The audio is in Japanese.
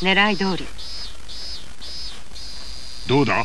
狙い通り。どうだ？